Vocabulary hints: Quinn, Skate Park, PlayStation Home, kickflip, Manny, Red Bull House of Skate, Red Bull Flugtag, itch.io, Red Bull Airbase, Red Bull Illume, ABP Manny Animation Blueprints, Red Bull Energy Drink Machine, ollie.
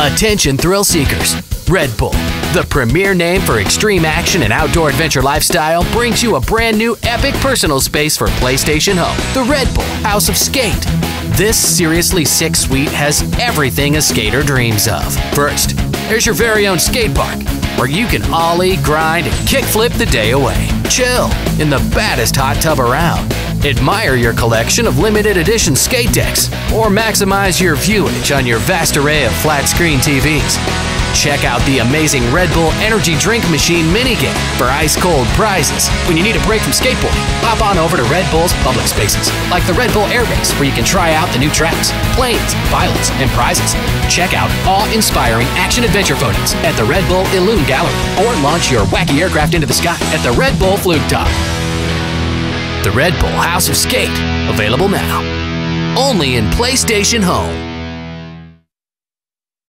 Attention thrill seekers, Red Bull, the premier name for extreme action and outdoor adventure lifestyle, brings you a brand new epic personal space for PlayStation Home, the Red Bull House of Skate. This seriously sick suite has everything a skater dreams of. First, there's your very own skate park, where you can ollie, grind, and kickflip the day away. Chill in the baddest hot tub around. Admire your collection of limited edition skate decks, or maximize your viewage on your vast array of flat screen TVs. Check out the amazing Red Bull Energy Drink Machine minigame for ice-cold prizes. When you need a break from skateboarding, hop on over to Red Bull's public spaces, like the Red Bull Airbase, where you can try out the new tracks, planes, pilots, and prizes. Check out awe-inspiring action-adventure photos at the Red Bull Illume Gallery, or launch your wacky aircraft into the sky at the Red Bull Flugtag. The Red Bull House of Skate, available now. Only in PlayStation Home.